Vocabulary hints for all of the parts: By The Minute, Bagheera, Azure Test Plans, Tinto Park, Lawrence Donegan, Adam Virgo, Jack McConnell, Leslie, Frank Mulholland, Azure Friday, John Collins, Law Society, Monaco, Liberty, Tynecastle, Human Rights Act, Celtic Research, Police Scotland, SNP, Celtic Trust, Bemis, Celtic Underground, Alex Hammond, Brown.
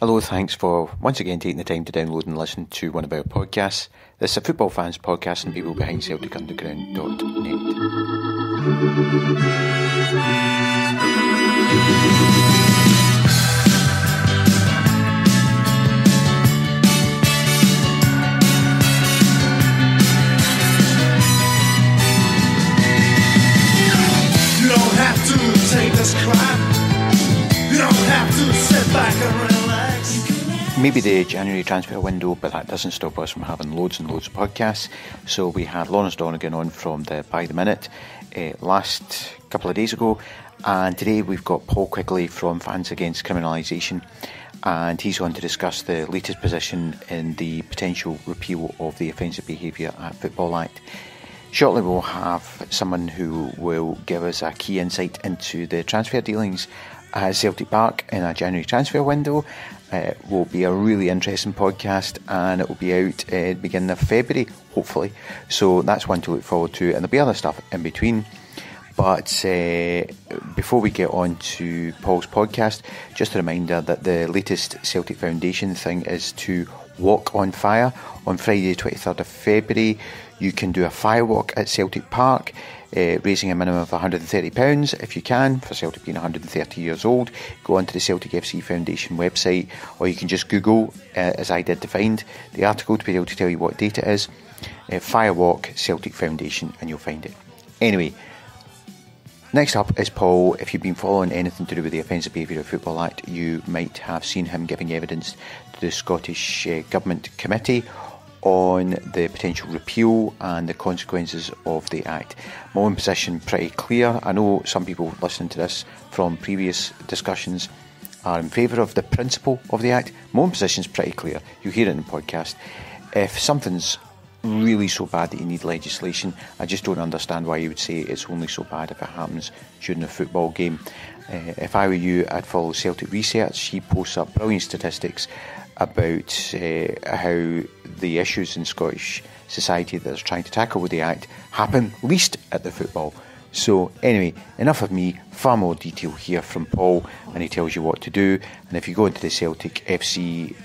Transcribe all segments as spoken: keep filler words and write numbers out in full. Hello, thanks for once again taking the time to download and listen to one of our podcasts. This is a football fans podcast and people behind Celtic Underground dot net. Maybe the January transfer window, but that doesn't stop us from having loads and loads of podcasts. So we had Lawrence Donegan on from the By The Minute uh, last couple of days ago, and today we've got Paul Quigley from Fans Against Criminalisation, and he's on to discuss the latest position in the potential repeal of the Offensive Behaviour at Football Act. Shortly we'll have someone who will give us a key insight into the transfer dealings at Celtic Park in a January transfer window. It will be a really interesting podcast and it will be out uh, beginning of February, hopefully. So that's one to look forward to, and there'll be other stuff in between. But uh, before we get on to Paul's podcast, just a reminder that the latest Celtic Foundation thing is to walk on fire on Friday twenty-third of February. You can do a fire walk at Celtic Park, uh, raising a minimum of one hundred thirty pounds if you can, for Celtic being one hundred thirty years old. Go onto the Celtic F C Foundation website, or you can just Google, uh, as I did, to find the article to be able to tell you what date it is. Uh, fire walk Celtic Foundation, and you'll find it. Anyway, next up is Paul. If you've been following anything to do with the Offensive Behaviour at Football Act, you might have seen him giving evidence to the Scottish uh, Government Committee on the potential repeal and the consequences of the Act. My own position pretty clear. I know some people listening to this from previous discussions are in favour of the principle of the Act. My own position's pretty clear. You hear it in the podcast. If something's really so bad that you need legislation, I just don't understand why you would say it's only so bad if it happens during a football game. Uh, if I were you, I'd follow Celtic Research. She posts up brilliant statistics about uh, how the issues in Scottish society that is trying to tackle with the Act happen least at the football. So anyway, enough of me, far more detail here from Paul, and he tells you what to do. And if you go into the Celtic F C,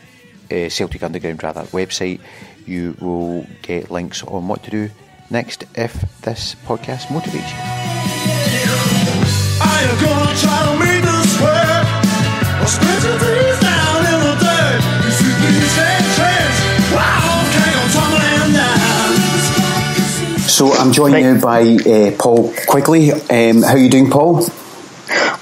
uh, Celtic Underground rather, website, you will get links on what to do next if this podcast motivates you. I am gonna try to make this work. I'll spread your dreams down in the dirt. You shoot me straight trash. Wow, okay, I'm tumbling down. So I'm joined right now by uh, Paul Quigley. Um, how are you doing, Paul?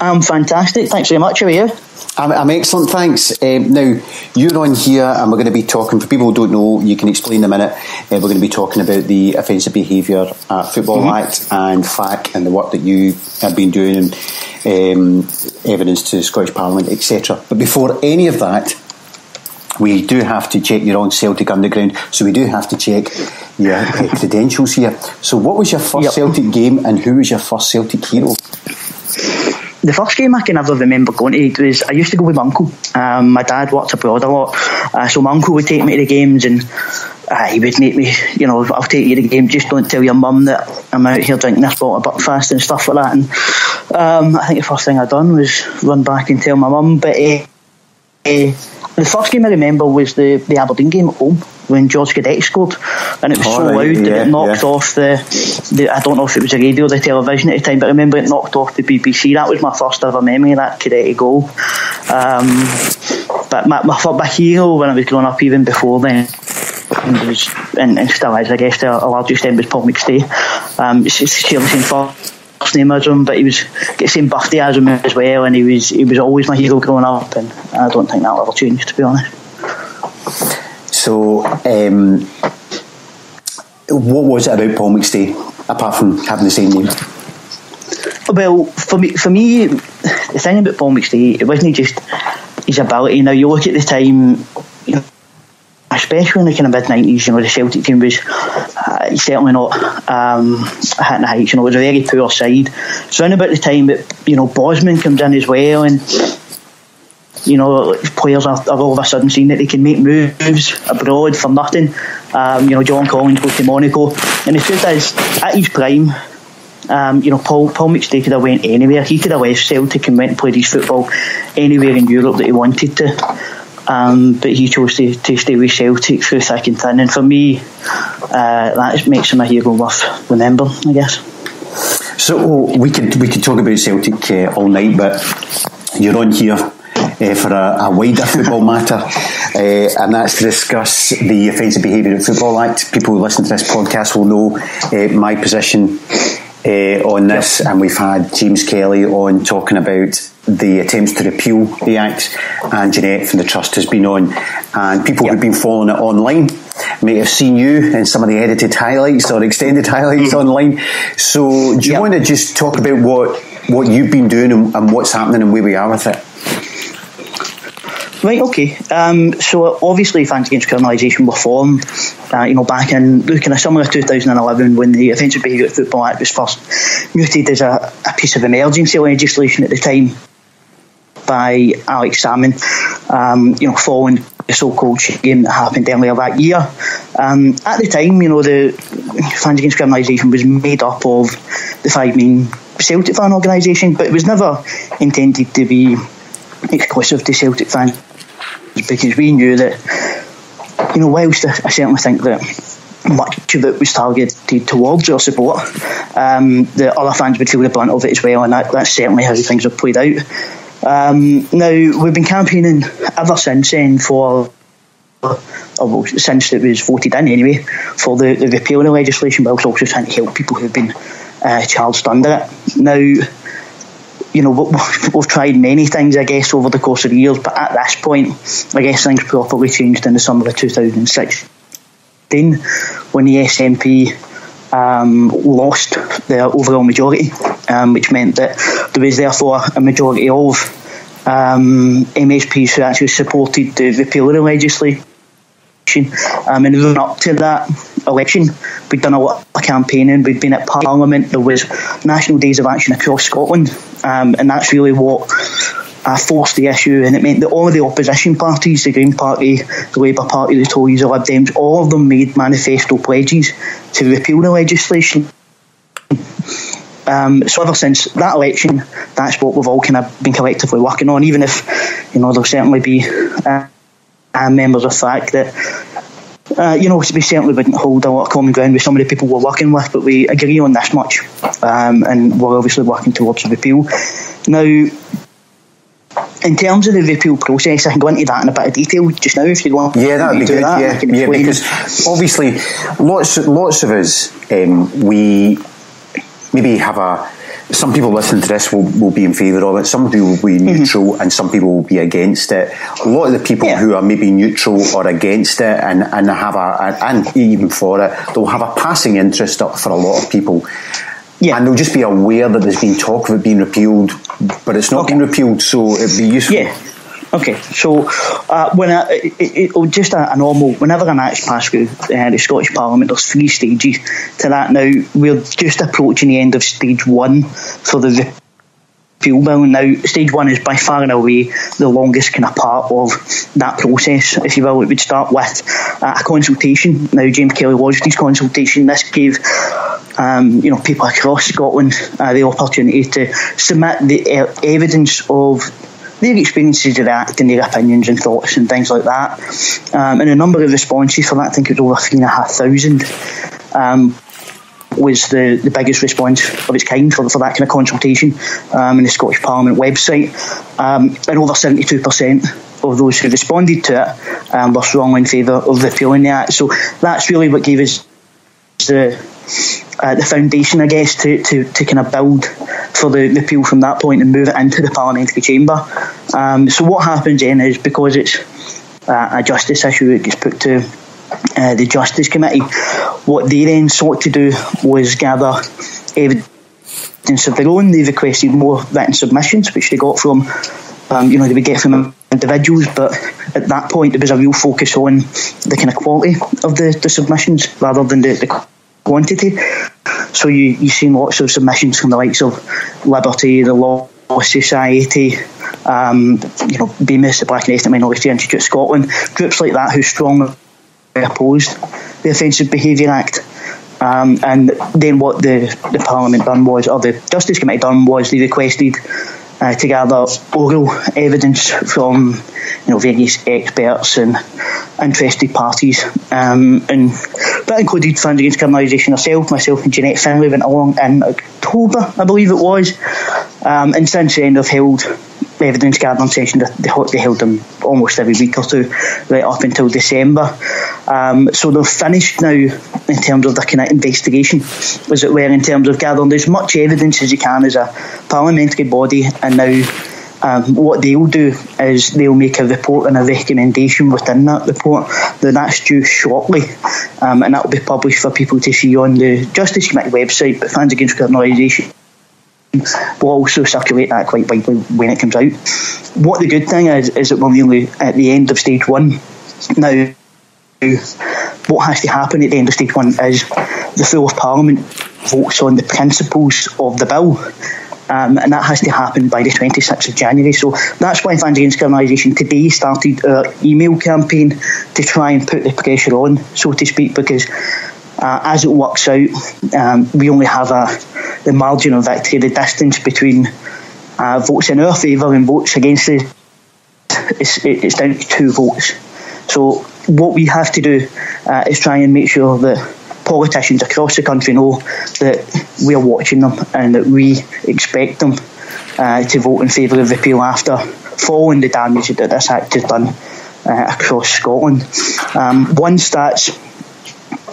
I'm fantastic. Thanks very much. How are you? I'm, I'm excellent, thanks. Um, now, you're on here and we're going to be talking, for people who don't know, you can explain in a minute, uh, we're going to be talking about the Offensive Behaviour at Football mm-hmm. Act and F A C and the work that you have been doing and um, evidence to Scottish Parliament, et cetera. But before any of that, we do have to check you're on Celtic Underground, so we do have to check your uh, credentials here. So what was your first yep. Celtic game and who was your first Celtic hero? The first game I can ever remember going to was, I used to go with my uncle. Um, my dad worked abroad a lot, uh, so my uncle would take me to the games and uh, he would make me, you know, I'll take you to the game, just don't tell your mum that I'm out here drinking this bottle of Buckfast and stuff like that. And um, I think the first thing I done was run back and tell my mum. But uh, uh, the first game I remember was the, the Aberdeen game at home, when George Cadete scored, and it was oh, so loud yeah, that it knocked yeah. off the, the I don't know if it was the radio or the television at the time, but I remember it knocked off the B B C. That was my first ever memory of that Cadete goal. Um, but my, my, my hero when I was growing up, even before then, and, was, and, and still is I guess to a large extent, was Paul McStay. Um, it's, it's the same first name as him, but he was the same birthday as him as well, and he was he was always my hero growing up, and I don't think that'll ever change, to be honest. So, um, what was it about Paul McStay, apart from having the same name? Well, for me, for me, the thing about Paul McStay, it wasn't just his ability. Now, you look at the time, you know, especially in the kind of mid nineties, you know, the Celtic team was uh, certainly not um, hitting the heights. You know, it was a very poor side. So, in about the time that, you know, Bosman comes in as well, and you know, players are, are all of a sudden seeing that they can make moves abroad for nothing. Um, you know, John Collins goes to Monaco, and the truth is, at his prime, um, you know, Paul Paul McStay could have went anywhere. He could have left Celtic and went and played his football anywhere in Europe that he wanted to. Um, but he chose to, to stay with Celtic through thick and thin. And for me, uh, that makes him a hero worth remembering, I guess. So we could we could talk about Celtic uh, all night, but you're on here uh, for a, a wider football matter, uh, and that's to discuss the Offensive Behaviour at Football Act. People who listen to this podcast will know uh, my position uh, on this, yep. And we've had James Kelly on talking about the attempts to repeal the Act, and Jeanette from the Trust has been on, and people yep. who've been following it online may have seen you in some of the edited highlights or extended highlights online. So do you yep. want to just talk about what, what you've been doing and, and what's happening and where we are with it? Right, okay. Um, so obviously Fans Against Criminalisation were formed, uh, you know, back in the kind of summer of two thousand eleven when the Offensive Behaviour at Football Act was first mooted as a, a piece of emergency legislation at the time by Alex Salmond, um, you know, following the so-called shame that happened earlier that year. Um, at the time, you know, the Fans Against Criminalisation was made up of the five main Celtic fan organisations, but it was never intended to be exclusive to Celtic fans, because we knew that, you know, whilst I certainly think that much of it was targeted towards our support, um, the other fans would feel the brunt of it as well, and that, that's certainly how things have played out. Um, now, we've been campaigning ever since then for, or well, since it was voted in anyway, for the, the repeal of the legislation, whilst also trying to help people who've been uh, charged under it. Now, you know, we've, we've tried many things, I guess, over the course of the years, but at this point, I guess things properly changed in the summer of two thousand sixteen when the S N P Um, lost their overall majority, um, which meant that there was therefore a majority of um, M S Ps who actually supported the repeal of the legislation. Um, and run up to that election, we'd done a lot of campaigning, we'd been at Parliament, there was National Days of Action across Scotland, um, and that's really what uh, forced the issue, and it meant that all of the opposition parties, the Green Party, the Labour Party, the Tories, the Lib Dems, all of them made manifesto pledges to repeal the legislation. Um, so ever since that election, that's what we've all kind of been collectively working on, even if, you know, there'll certainly be uh, uh, members of fact that, uh, you know, we certainly wouldn't hold a lot of common ground with some of the people we're working with, but we agree on this much, um, and we're obviously working towards a repeal. Now, in terms of the repeal process, I can go into that in a bit of detail just now if you want. Yeah, that'd be good. That, yeah, yeah, because obviously, lots, lots of us, um, we maybe have a. Some people listening to this will, will be in favour of it. Some people will be neutral, mm-hmm. and some people will be against it. A lot of the people yeah. who are maybe neutral or against it, and and have a and even for it, they'll have a passing interest up for a lot of people. Yeah. And they'll just be aware that there's been talk of it being repealed, but it's not okay. been repealed, so it'd be useful. Yeah. Okay. So, uh, when I, it, it, just a, a normal, whenever an act's passed through uh, the Scottish Parliament, there's three stages to that. Now, we're just approaching the end of stage one for the repeal bill. Now, stage one is by far and away the longest kind of part of that process, if you will. It would start with uh, a consultation. Now, James Kelly lodged his consultation. This gave Um, you know, people across Scotland uh, the opportunity to submit the uh, evidence of their experiences of the Act and their opinions and thoughts and things like that. Um, and a number of responses for that, I think it was over three and a half thousand, um, was the, the biggest response of its kind for, for that kind of consultation um, in the Scottish Parliament website. Um, and over seventy-two percent of those who responded to it um, were strongly in favour of repealing the Act. So that's really what gave us the Uh, the foundation, I guess, to, to, to kind of build for the repeal from that point and move it into the parliamentary chamber. Um, so what happens then is, because it's uh, a justice issue, it gets put to uh, the Justice Committee. What they then sought to do was gather evidence of their own. They requested more written submissions, which they got from, um, you know, they would get from individuals, but at that point there was a real focus on the kind of quality of the, the submissions rather than the, the quantity. So you, you've seen lots of submissions from the likes of Liberty, the Law Society, um, you know, Bemis, the Black and Ethnic Minority Institute of Scotland, groups like that who strongly opposed the Offensive Behaviour Act. Um, and then what the, the Parliament done was, or the Justice Committee done was, they requested uh, to gather oral evidence from you know various experts and interested parties, um, and that included Fans Against Criminalisation herself. Myself and Jeanette Finlay went along in October, I believe it was, um, and since then they've held evidence gathering sessions. They, they held them almost every week or two, right up until December. Um, so they're finished now in terms of the kind of investigation, as it were, in terms of gathering as much evidence as you can as a parliamentary body, and now Um, what they'll do is they'll make a report and a recommendation within that report. Then that's due shortly, um, and that will be published for people to see on the Justice Committee website. But Fans Against Criminalisation will also circulate that quite widely when it comes out. What the good thing is, is that we're nearly at the end of stage one now. What has to happen at the end of stage one is the full Parliament votes on the principles of the bill. Um, and that has to happen by the twenty-sixth of January. So that's why Fans Against Criminalisation today started our email campaign to try and put the pressure on, so to speak, because uh, as it works out, um, we only have a, the margin of victory, the distance between uh, votes in our favour and votes against us. It's, it's down to two votes. So what we have to do uh, is try and make sure that politicians across the country know that we are watching them and that we expect them uh, to vote in favour of repeal after following the damage that this Act has done uh, across Scotland. Um, once that's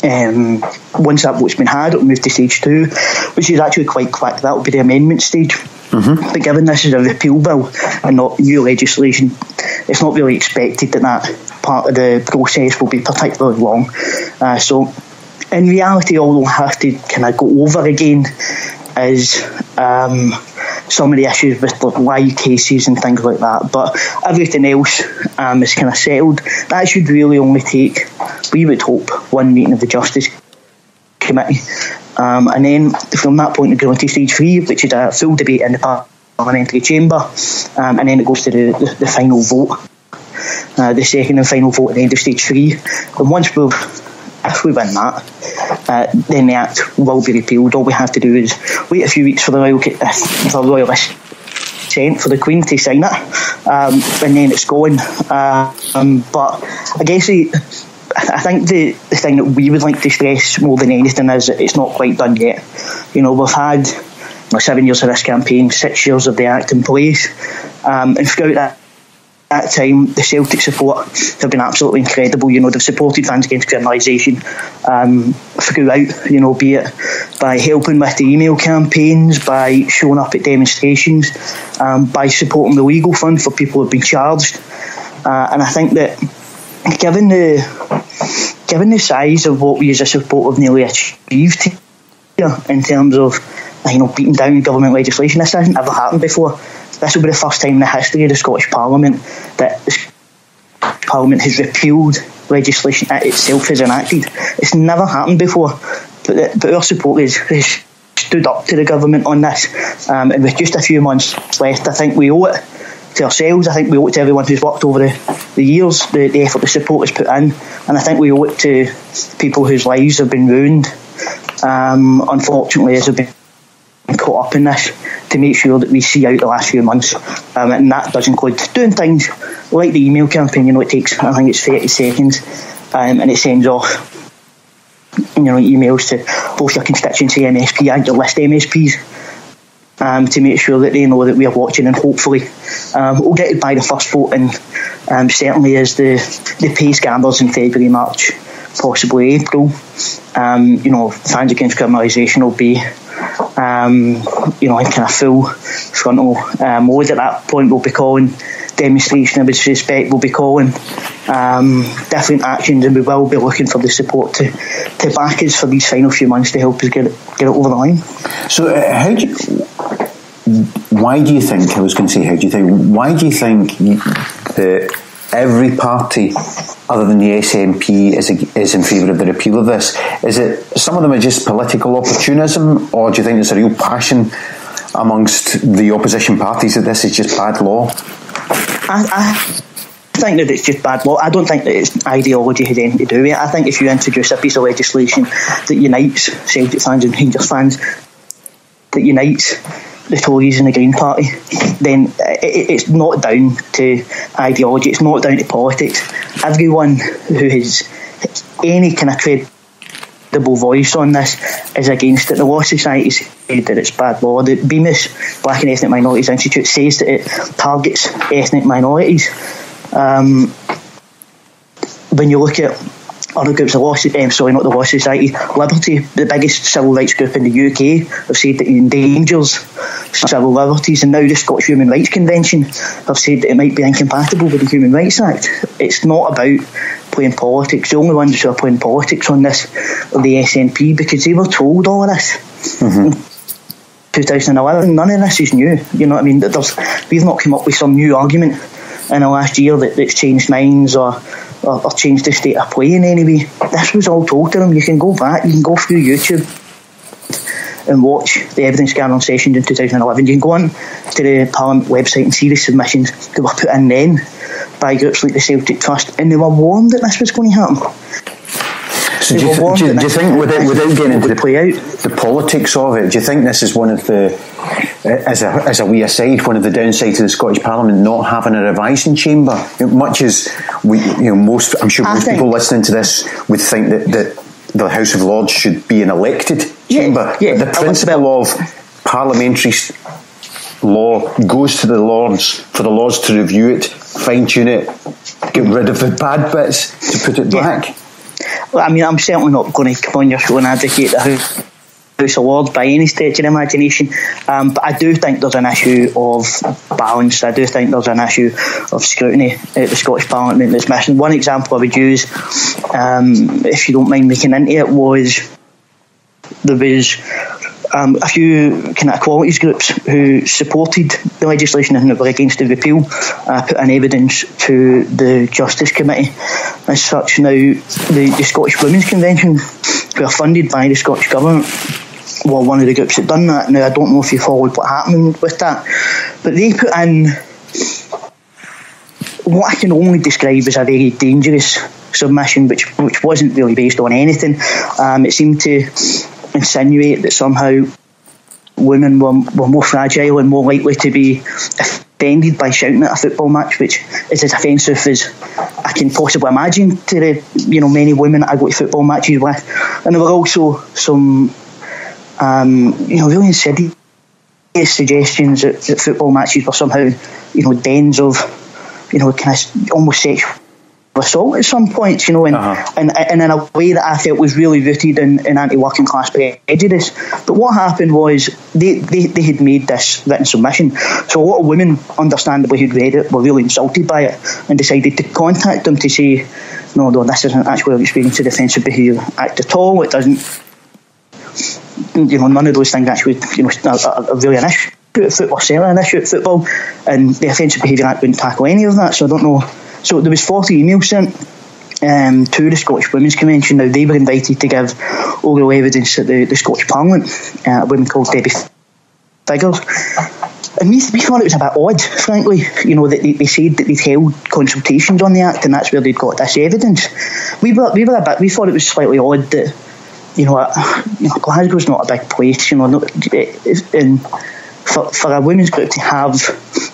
um, once that vote's been had, it'll move to stage two, which is actually quite quick. That'll be the amendment stage. Mm-hmm. But given this is a repeal bill and not new legislation, it's not really expected that that part of the process will be particularly long. Uh, so. In reality, all we'll have to kind of go over again is um, some of the issues with like live cases and things like that. But everything else um, is kind of settled. That should really only take, we would hope, one meeting of the Justice Committee. Um, and then from that point, it goes on to stage three, which is a full debate in the parliamentary chamber. Um, and then it goes to the, the, the final vote, uh, the second and final vote at the end of stage three. And once we've If we win that, uh, then the Act will be repealed. All we have to do is wait a few weeks for the Royal, uh, for royal assent for the Queen to sign it, um, and then it's gone. Uh, um, but I guess the, I think the, the thing that we would like to stress more than anything is that it's not quite done yet. You know, we've had you know, seven years of this campaign, six years of the Act in place, um, and throughout that At time, the Celtic support have been absolutely incredible. You know, they've supported Fans Against Criminalisation um, throughout, you know, be it by helping with the email campaigns, by showing up at demonstrations, um, by supporting the legal fund for people who have been charged. Uh, and I think that given the given the size of what we as a support have nearly achieved here in terms of, you know, beating down government legislation, this hasn't ever happened before. This will be the first time in the history of the Scottish Parliament that the Scottish Parliament has repealed legislation it itself has enacted. It's never happened before, but, the, but our support has, has stood up to the government on this, um, and with just a few months left, I think we owe it to ourselves. I think we owe it to everyone who's worked over the, the years, the, the effort the support has put in, and I think we owe it to people whose lives have been ruined, um, unfortunately, as they've been caught up in this, to make sure that we see out the last few months, um, and that does include doing things like the email campaign. You know, it takes, I think it's thirty seconds, um, and it sends off, you know, emails to both your constituency M S P and your list M S Ps, um, to make sure that they know that we are watching, and hopefully um, we'll get it by the first vote, and um, certainly as the, the pace gamblers in February, March, possibly April, um, you know, Fans Against Criminalisation will be Um, you know, in kind of full frontal uh, mode at that point. We'll be calling demonstration, I would suspect, we'll be calling um, different actions, and we will be looking for the support to, to back us for these final few months to help us get it, get it over the line. So uh, how do you, why do you think, I was going to say how do you think, why do you think that every party other than the S N P is a, is in favour of the repeal of this? Is it some of them are just political opportunism, or do you think there's a real passion amongst the opposition parties that this is just bad law? I, I think that it's just bad law. I don't think that it's ideology has anything to do with it. I think if you introduce a piece of legislation that unites Celtic fans and Rangers fans, that unites the Tories and the Green Party, then it, it's not down to ideology, it's not down to politics. Everyone who has any kind of credible voice on this is against it. The Law Society said that it's bad law. The Bemis, Black and Ethnic Minorities Institute, says that it targets ethnic minorities. Um, when you look at other groups of law, um, sorry, not the Law Society, Liberty, the biggest civil rights group in the U K, have said that it endangers civil liberties, and now the Scottish Human Rights Convention have said that it might be incompatible with the Human Rights Act. It's not about playing politics. The only ones who are playing politics on this are the S N P, because they were told all of this. Mm-hmm. twenty eleven, none of this is new. You know what I mean? There's, we've not come up with some new argument in the last year that, that's changed minds or Or, or change the state of play in any way. This was all told to them. You can go back, you can go through YouTube and watch the evidence gathering sessions in two thousand eleven. You can go on to the Parliament website and see the submissions that were put in then by groups like the Celtic Trust, and they were warned that this was going to happen. So do you, th- do, you, do you think, without, without getting into the, play out. the politics of it, do you think this is one of the, as a as a wee aside, one of the downsides of the Scottish Parliament not having a revising chamber? You know, much as we, you know, most, I'm sure I most people listening to this would think that, that the House of Lords should be an elected yeah, chamber. Yeah, the principle of parliamentary law goes to the Lords for the Lords to review it, fine tune it, get rid of the bad bits to put it yeah. back. I mean, I'm certainly not going to come on your show and advocate the House, House of Lords by any stretch of imagination, um, but I do think there's an issue of balance. I do think there's an issue of scrutiny at the Scottish Parliament that's missing. One example I would use, um, if you don't mind looking into it, was there was um, a few kind of equalities groups who supported the legislation and were against the repeal, uh, put in evidence to the Justice Committee. As such, now the, the Scottish Women's Convention, who are funded by the Scottish Government, were one of the groups that done that. Now, I don't know if you followed what happened with that, but they put in what I can only describe as a very dangerous submission, which which wasn't really based on anything. Um, it seemed to insinuate that somehow women were, were more fragile and more likely to be offended by shouting at a football match, which is as offensive as I can possibly imagine to the, you know, many women that I go to football matches with. And there were also some um, you know, really insidious suggestions that, that football matches were somehow, you know, dens of, you know, kind of almost sexual assault at some points, you know, and, uh-huh. and, and in a way that I felt was really rooted in, in anti-working class prejudice. But what happened was they, they, they had made this written submission, so a lot of women, understandably, who'd read it were really insulted by it and decided to contact them to say, no, no, this isn't actually an experience of the Offensive Behaviour Act at all, it doesn't, you know, none of those things actually, you know, are, are really an issue at football, certainly an issue at football, and the Offensive Behaviour Act wouldn't tackle any of that, so I don't know. So there was forty emails sent um, to the Scottish Women's Convention. Now, they were invited to give oral evidence at the, the Scottish Parliament, uh, a woman called Debbie Figgles. And we, we thought it was a bit odd, frankly, you know, that they, they said that they'd held consultations on the Act and that's where they'd got this evidence. We were, we were a bit, we thought it was slightly odd that, you know, uh, you know Glasgow's not a big place, you know, not, and for, for a women's group to have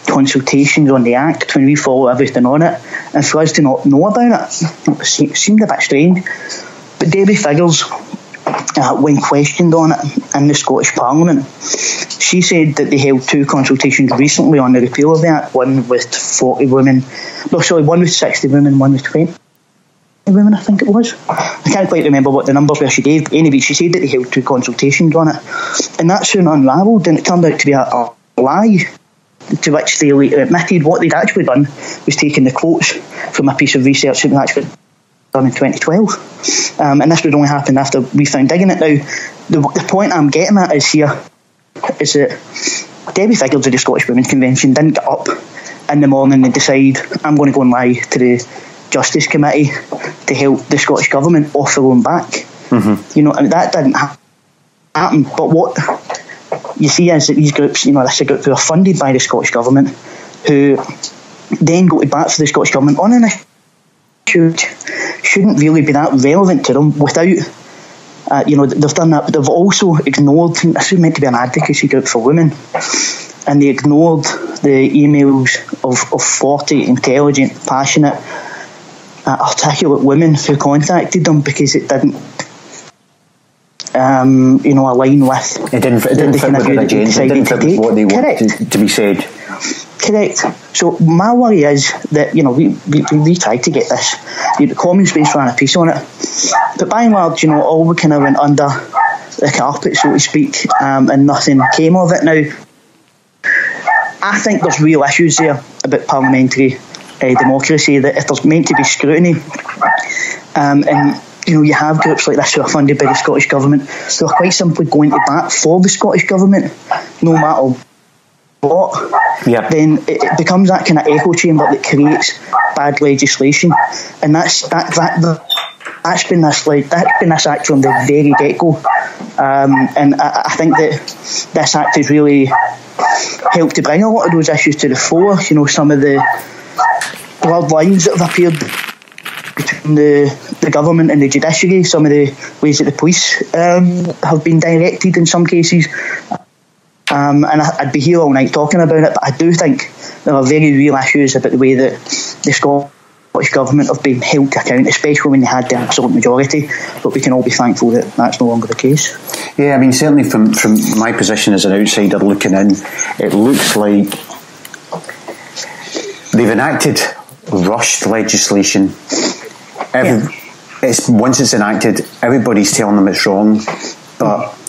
consultations on the Act when we follow everything on it, and for us to not know about it, it seemed a bit strange. But Debbie Figgles, uh, when questioned on it in the Scottish Parliament, she said that they held two consultations recently on the repeal of the Act, one with forty women, no sorry, one with sixty women, one with twenty women, I think it was. I can't quite remember what the numbers were she gave, but anyway, she said that they held two consultations on it, and that soon unravelled, and it turned out to be a, a lie, to which they later admitted what they'd actually done was taken the quotes from a piece of research that was actually done in twenty twelve. Um, and this would only happen after we found digging it. Now, the, the point I'm getting at is here is that Debbie Figgles of the Scottish Women's Convention didn't get up in the morning and decide, I'm going to go and lie to the Justice Committee to help the Scottish Government off their own back. Mm-hmm. You know, I mean, that didn't ha- happen. But what you see is that these groups, you know, this is a group who are funded by the Scottish Government, who then go to bat for the Scottish Government on an issue that shouldn't really be that relevant to them without Uh, you know, they've done that, but they've also ignored, this is meant to be an advocacy group for women, and they ignored the emails of, of forty intelligent, passionate, uh, articulate women who contacted them because it didn't, um, you know, align with... It didn't, it didn't fit with an agenda, it didn't fit with what they wanted to, to be said. Correct. So my worry is that, you know, we, we, we tried to get this. The Common Space ran a piece on it. But by and large, you know, all we kind of went under the carpet, so to speak, um, and nothing came of it. Now, I think there's real issues there about parliamentary uh, democracy, that if there's meant to be scrutiny, um, and, you know, you have groups like this who are funded by the Scottish Government, who are quite simply going to bat for the Scottish Government, no matter what. Yeah. Then it becomes that kind of echo chamber that creates bad legislation, and that's that that that's been this like that's been this act from the very get go, um, and I, I think that this act has really helped to bring a lot of those issues to the fore. You know, some of the blurred lines that have appeared between the the government and the judiciary, some of the ways that the police um, have been directed in some cases. Um, and I'd be here all night talking about it, but I do think there are very real issues about the way that the Scottish Government have been held to account, especially when they had the absolute majority. But we can all be thankful that that's no longer the case. Yeah, I mean, certainly from, from my position as an outsider looking in, it looks like they've enacted rushed legislation. Every, yeah. it's, once it's enacted, everybody's telling them it's wrong, but... Mm.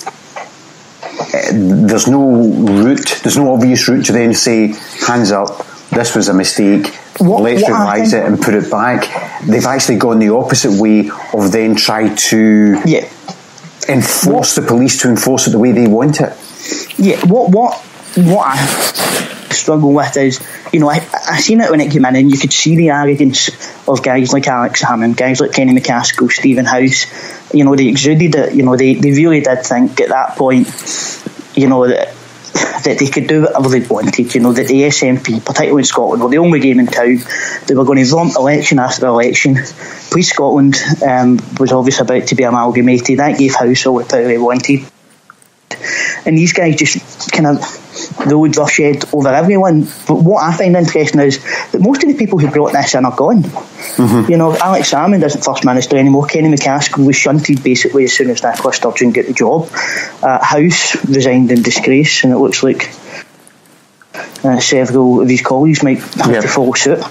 There's no route, there's no obvious route to then say, hands up, this was a mistake, what, let's what revise it and put it back. They've actually gone the opposite way of then try to yeah. enforce what? the police to enforce it the way they want it. Yeah, what what what I struggle with is, you know, I, I seen it when it came in, and you could see the arrogance of guys like Alex Hammond, guys like Kenny MacAskill, Stephen House. You know, they exuded it. You know, they, they really did think at that point, you know, that that they could do whatever they wanted. You know, that the S N P, particularly in Scotland, were the only game in town. They were going to romp election after election. Police Scotland um, was obviously about to be amalgamated. That gave House all the power they wanted. And these guys just kind of rode roughshod over everyone. But what I find interesting is that most of the people who brought this in are gone. Mm-hmm. You know, Alex Salmond isn't First Minister anymore. Kenny MacAskill was shunted basically as soon as Nicola Sturgeon got the job. Uh, House resigned in disgrace, and it looks like uh, several of his colleagues might have yeah. to follow suit.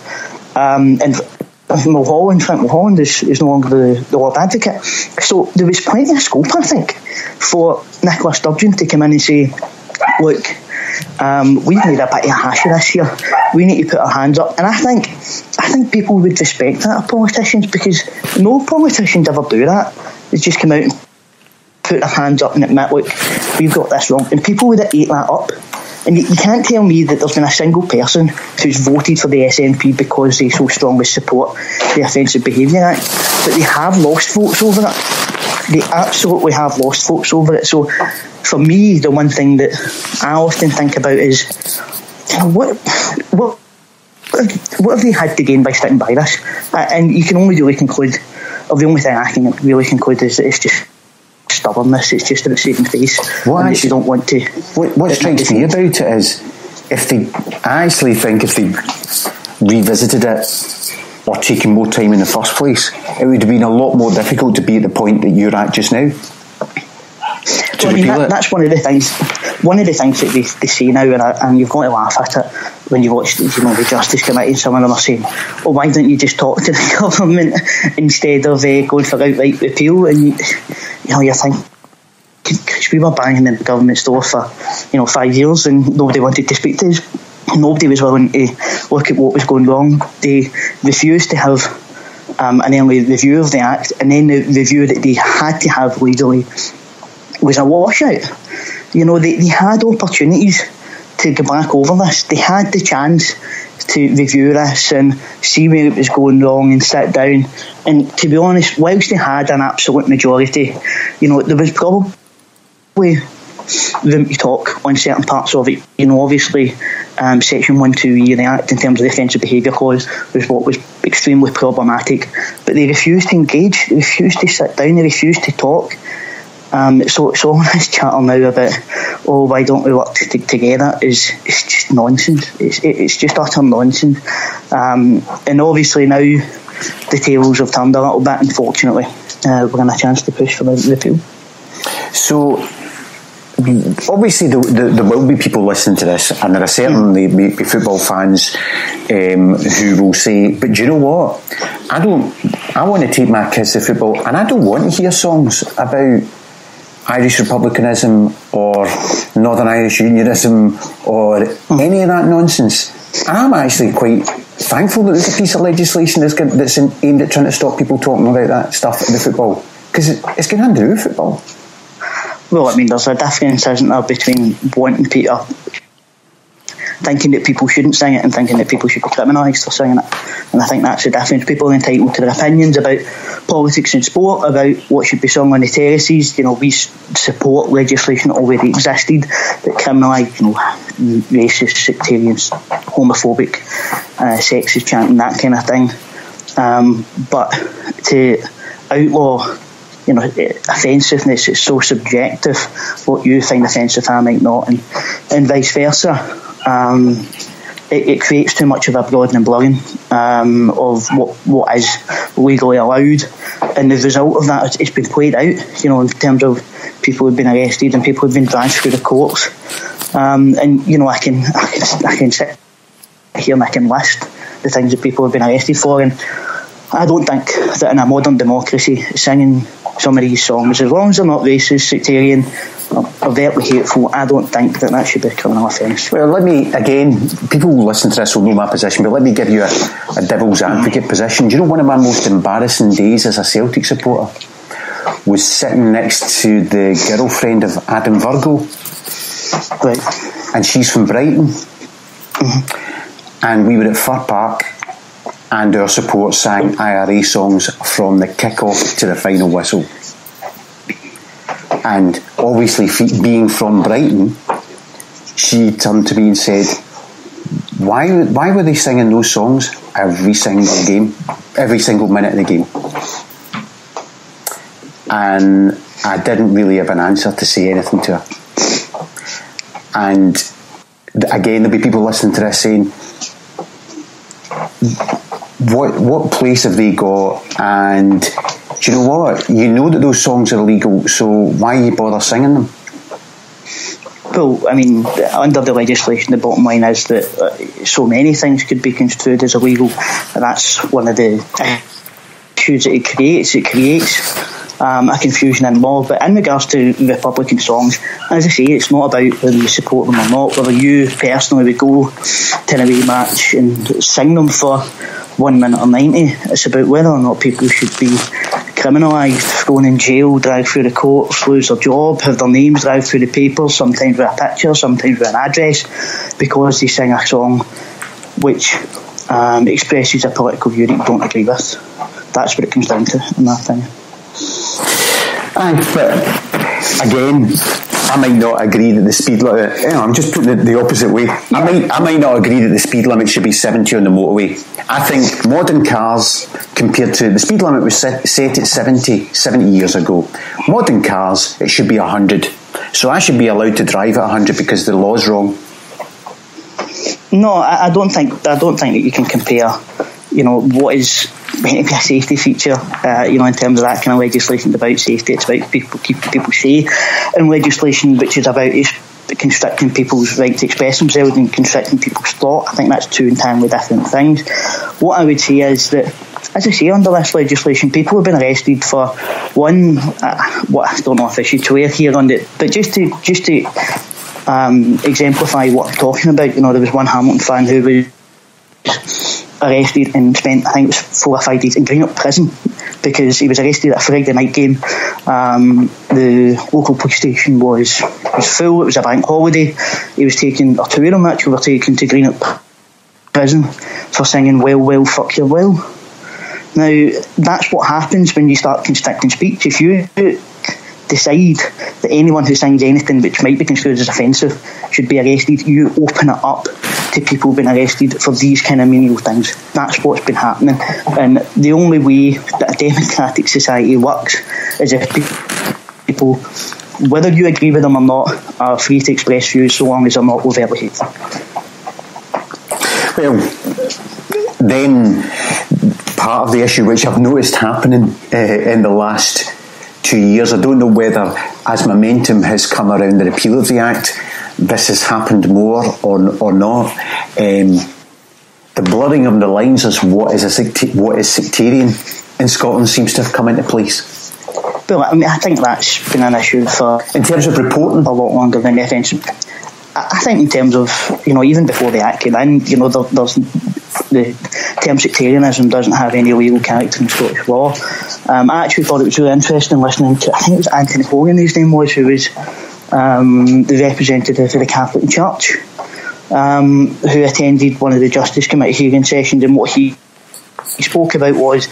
Um, and Mulholland, Frank Mulholland is, is no longer the, the Lord Advocate. So there was plenty of scope, I think, for Nicola Sturgeon to come in and say, look, um, we've made a bit of a hash of this here. We need to put our hands up. And I think I think people would respect that, politicians, because no politicians ever do that. They just come out and put their hands up and admit, look, we've got this wrong. And people would have ate that up. And you can't tell me that there's been a single person who's voted for the S N P because they so strongly support the Offensive Behaviour Act. But they have lost votes over it. They absolutely have lost votes over it. So for me, the one thing that I often think about is, you know, what, what, what have they had to gain by sticking by this? And you can only really conclude, or the only thing I can really conclude is that it's just stubbornness. It's just about saving face. What actually, you don't want to. What, what strikes me about it is, if they, I actually think if they revisited it or taken more time in the first place, it would have been a lot more difficult to be at the point that you're at just now. Well, I mean, that, that's one of the things. One of the things that they, they say now, and, I, and you've got to laugh at it when you watch, you know, the Justice Committee, and some of them are saying, "Oh, why don't you just talk to the government instead of uh, going for outright repeal?" And you, you know, you're thinking, because we were banging in the government's door for, you know, five years, and nobody wanted to speak to us. Nobody was willing to look at what was going wrong. They refused to have um, an early review of the Act, and then the review that they had to have legally was a washout. You know, they, they had opportunities to go back over this. They had the chance to review this and see where it was going wrong and sit down. And to be honest, whilst they had an absolute majority, you know, there was probably room to talk on certain parts of it. You know, obviously, um, Section one two E of the Act, in terms of the Offensive Behaviour Clause, was what was extremely problematic. But they refused to engage, they refused to sit down, they refused to talk. Um, so, so all this chatter now about, oh, why don't we work t- together is it's just nonsense. It's it's just utter nonsense. Um, and obviously now the tables have turned a little bit, unfortunately. Uh, we're going to have a chance to push for the, the appeal. So, obviously there, there, there will be people listening to this, and there are certainly mm. be football fans um, who will say, but do you know what? I don't... I want to take my kids to football, and I don't want to hear songs about Irish republicanism or Northern Irish unionism or mm. any of that nonsense. I'm actually quite thankful that there's a piece of legislation that's, going, that's aimed at trying to stop people talking about that stuff in the football, because it, it's going to have to do with football. Well, I mean, there's a difference, isn't there, between wanting Peter thinking that people shouldn't sing it and thinking that people should be criminalised for singing it. And I think that's the difference. People are entitled to their opinions about politics and sport, about what should be sung on the terraces. You know, we support legislation that already existed that criminalised, you know, racist, sectarian, homophobic, uh, sexist chanting, that kind of thing. Um, but to outlaw, you know, offensiveness, it's so subjective. What you find offensive, I might not, and, and vice versa. Um, it, it creates too much of a broadening and blurring um, of what what is legally allowed, and the result of that is it's been played out. You know, in terms of people who've been arrested and people who've been dragged through the courts. Um, and you know, I can I can, I can sit here and I can list the things that people have been arrested for, and I don't think that in a modern democracy, singing some of these songs, as long as they're not racist, sectarian, or overtly hateful, I don't think that that should be a criminal offence. Well, let me, again, people who listen to this will know my position, but let me give you a, a devil's advocate position. Do you know one of my most embarrassing days as a Celtic supporter was sitting next to the girlfriend of Adam Virgo, right, and she's from Brighton, mm-hmm. and we were at Fir Park, and our support sang I R A songs from the kick-off to the final whistle. And obviously, being from Brighton, she turned to me and said, why why were they singing those songs every single game, every single minute of the game? And I didn't really have an answer to say anything to her. And again, there'll be people listening to this saying, What what place have they got? And do you know what? You know that those songs are illegal, so why you bother singing them? Well, I mean, under the legislation, the bottom line is that uh, so many things could be construed as illegal, and that's one of the issues that it creates. It creates um, a confusion in law. But in regards to Republican songs, as I say, it's not about whether you support them or not, whether you personally would go to an away match and sing them for one minute or ninety. It's about whether or not people should be criminalised, thrown in jail, dragged through the courts, lose their job, have their names dragged through the papers, sometimes with a picture, sometimes with an address, because they sing a song which um, expresses a political view that you don't agree with. That's what it comes down to, in my opinion. Thanks, but again, I might not agree that the speed limit, you know, I'm just putting it the opposite way. Yeah. I might I might not agree that the speed limit should be seventy on the motorway. I think modern cars, compared to, the speed limit was set, set at seventy, seventy years ago. Modern cars, it should be one hundred. So I should be allowed to drive at one hundred because the law's wrong. No, I, I don't think I don't think that you can compare, you know, what is maybe a safety feature, uh, you know, in terms of that kind of legislation. It's about safety, it's about people keeping people safe, and legislation which is about constricting people's right to express themselves and constricting people's thought, I think that's two entirely different things. What I would say is that, as I say, under this legislation, people have been arrested for one, uh, what I don't know if I should swear here on it, but just to just to um, exemplify what I'm talking about, you know, there was one Hamilton fan who was arrested and spent, I think it was four or five days in Greenock prison because he was arrested at a Friday night game. Um, the local police station was, was full, it was a bank holiday. He was taken, or two of them actually were taken to Greenock prison for singing "Well, well, fuck your well." Now, that's what happens when you start constricting speech. If you decide that anyone who sings anything which might be construed as offensive should be arrested, you open it up to people being arrested for these kind of menial things. That's what's been happening, and the only way that a democratic society works is if people, whether you agree with them or not, are free to express views so long as they're not overtly hateful. Well, then part of the issue which I've noticed happening uh, in the last two years, I don't know whether as momentum has come around the repeal of the Act, this has happened more or, or not. Um, the blurring of the lines as what is, a secta- what is sectarian in Scotland seems to have come into place. Well, I mean, I think that's been an issue for in terms of reporting a lot longer than the attention. I think in terms of, you know, even before the Act came in, you know, there, there's the term sectarianism doesn't have any legal character in Scottish law. Um, I actually thought it was really interesting listening to, I think it was Anthony Hogan his name was, who was um, the representative of the Catholic Church, um, who attended one of the Justice Committee hearing sessions, and what he he spoke about was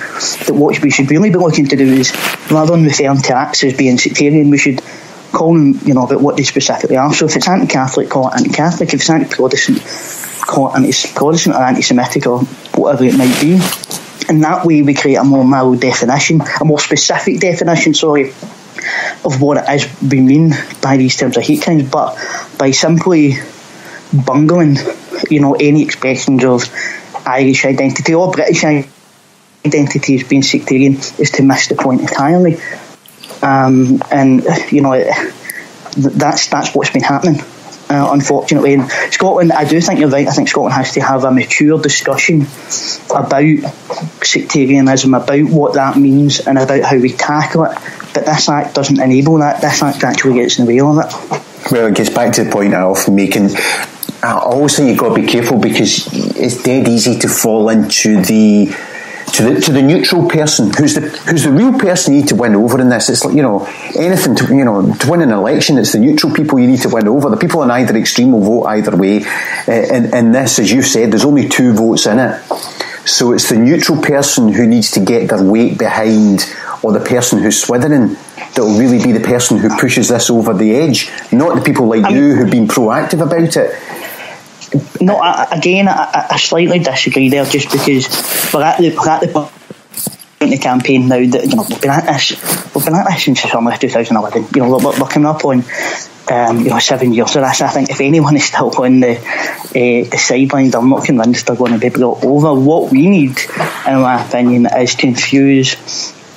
that what we should really be looking to do is, rather than referring to acts as being sectarian, we should call them, you know, about what they specifically are. So if it's anti-Catholic, call it anti-Catholic. If it's anti-Protestant, call it anti-Protestant or anti-Semitic or whatever it might be. And that way we create a more narrow definition, a more specific definition, sorry, of what it is we mean by these terms of hate crimes. But by simply bungling, you know, any expressions of Irish identity or British identity as being sectarian is to miss the point entirely, um, and you know that's that's what's been happening, uh, unfortunately. In Scotland, I do think you're right. I think Scotland has to have a mature discussion about sectarianism, about what that means, and about how we tackle it. But this Act doesn't enable that. This Act actually gets in the way of it. Well, it gets back to the point I often make. In- I always think you've got to be careful because it's dead easy to fall into the to the to the neutral person who's the who's the real person you need to win over in this. It's like, you know, anything to, you know, to win an election, it's the neutral people you need to win over. The people in either extreme will vote either way. Uh, and, and this, as you said, there's only two votes in it. So it's the neutral person who needs to get their weight behind, or the person who's swithering, that'll really be the person who pushes this over the edge, not the people like I mean, you who've been proactive about it. No, I, again, I, I slightly disagree there, just because we're at the, we're at the point in the campaign now that, you know, we've been at this, we've been at this since the summer of twenty eleven. You know, we're, we're coming up on um, you know seven years of this. I think if anyone is still on the uh, the sidelines, I'm not convinced they're going to be brought over. What we need, in my opinion, is to infuse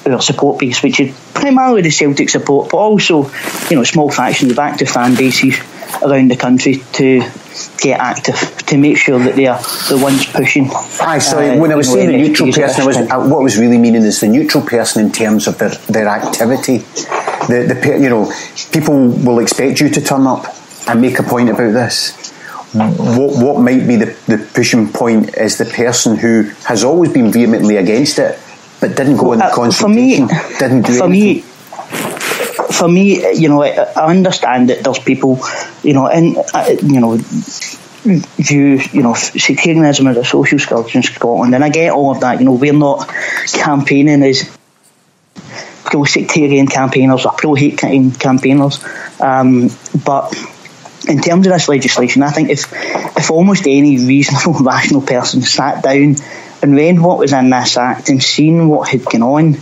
our support base, which is primarily the Celtic support, but also, you know, small factions of active fan bases around the country to get active, to make sure that they are the ones pushing. Aye, so uh, when I was saying the neutral person, I was, I, what I was really meaning is the neutral person in terms of their, their activity. The, the you know, people will expect you to turn up and make a point about this. What what might be the, the pushing point is the person who has always been vehemently against it, but didn't go well, in the uh, consultation, for me, didn't do for anything. Me, For me, you know, I understand that there's people, you know, and uh, you know, view, you know, sectarianism as a social scourge in Scotland, and I get all of that. You know, we're not campaigning as pro-sectarian campaigners or pro-hate campaigners, um, but in terms of this legislation, I think if if almost any reasonable, rational person sat down and read what was in this Act and seen what had gone on,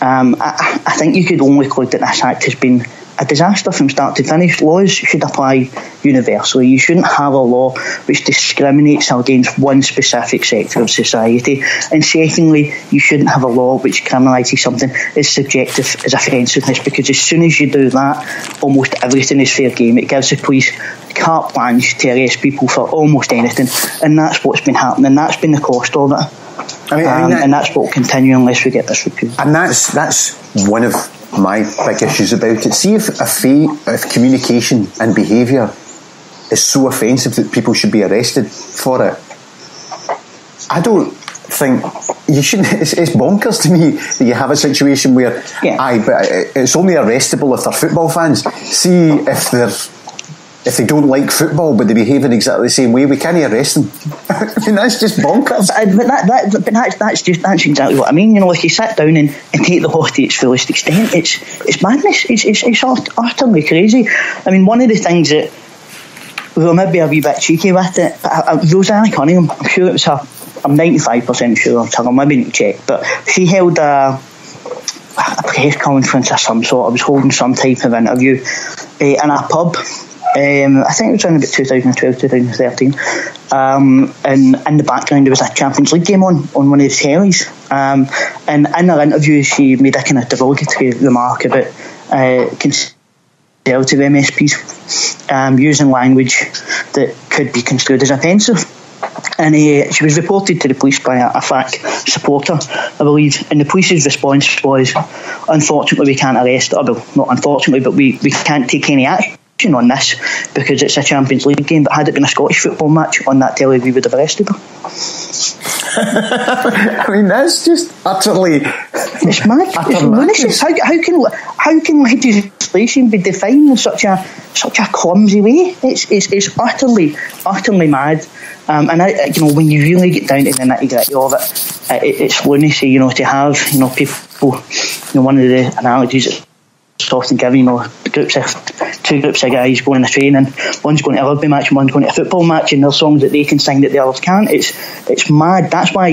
Um, I, I think you could only conclude that this Act has been a disaster from start to finish. Laws should apply universally. You shouldn't have a law which discriminates against one specific sector of society. And secondly, you shouldn't have a law which criminalises something as subjective as offensiveness, because as soon as you do that, almost everything is fair game. It gives the police carte blanche to arrest people for almost anything, and that's what's been happening. That's been the cost of it. I mean, um, I mean that, and that's what will continue unless we get this repealed. And that's that's one of my big issues about it. See if a fee, if communication and behaviour is so offensive that people should be arrested for it. I don't think you shouldn't. It's, it's bonkers to me that you have a situation where, yeah. aye, but it's only arrestable if they're football fans. See if they're. If they don't like football but they behave in exactly the same way, we can't arrest them. I mean, that's just bonkers. But, but, that, that, but that's, that's just that's exactly what I mean. You know, if you sit down and, and take the law to its fullest extent, it's it's madness. It's it's, it's utterly crazy. I mean, one of the things that we were maybe a wee bit cheeky with it, but I, I, Rosanna Cunningham, I'm sure it was her. I'm ninety-five percent sure of her. I maybe need to check, but she held a a press conference of some sort. I was holding some type of interview uh, in a pub. Um, I think it was around about two thousand twelve, two thousand thirteen. Um, and in the background, there was a Champions League game on, on one of the tellies. Um, and in her interview, she made a kind of derogatory remark about uh, conservative M S Ps um, using language that could be construed as offensive. And uh, she was reported to the police by a, a F A C supporter, I believe. And the police's response was, unfortunately, we can't arrest her. Well, not unfortunately, but we, we can't take any action on this because it's a Champions League game. But had it been a Scottish football match on that telly, we would have arrested her. I mean, that's just utterly it's mad. It's how, how can how can legislation be defined in such a such a clumsy way? It's it's, it's utterly utterly mad. Um, and I, you know, when you really get down to the nitty gritty of it, it, it's lunacy. You know, to have you know people. You know, one of the analogies that often given, you know, groups of, two groups of guys going on a train, and one's going to a rugby match and one's going to a football match, and there's songs that they can sing that the others can't. It's it's mad. That's why,